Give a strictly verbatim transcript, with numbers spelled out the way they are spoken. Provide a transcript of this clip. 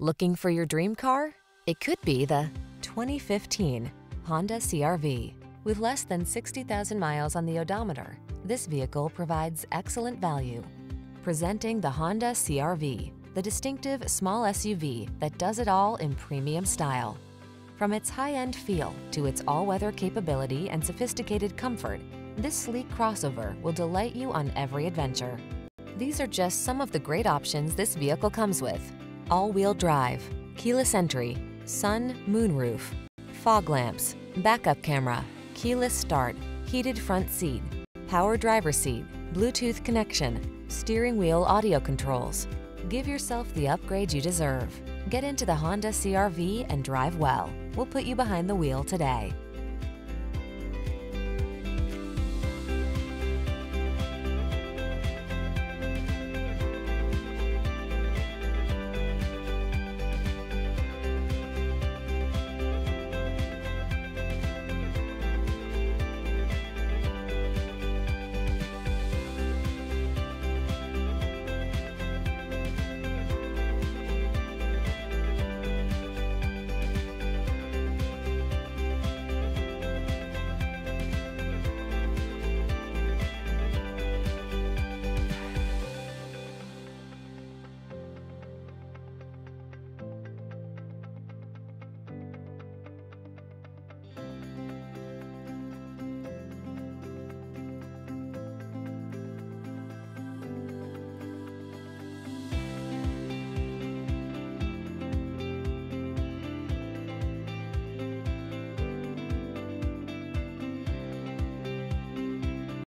Looking for your dream car? It could be the twenty fifteen Honda C R V. With less than sixty thousand miles on the odometer, this vehicle provides excellent value. Presenting the Honda C R V, the distinctive small S U V that does it all in premium style. From its high-end feel to its all-weather capability and sophisticated comfort, this sleek crossover will delight you on every adventure. These are just some of the great options this vehicle comes with: all-wheel drive, keyless entry, sun, moonroof, fog lamps, backup camera, keyless start, heated front seat, power driver's seat, Bluetooth connection, steering wheel audio controls. Give yourself the upgrade you deserve. Get into the Honda C R V and drive well. We'll put you behind the wheel today.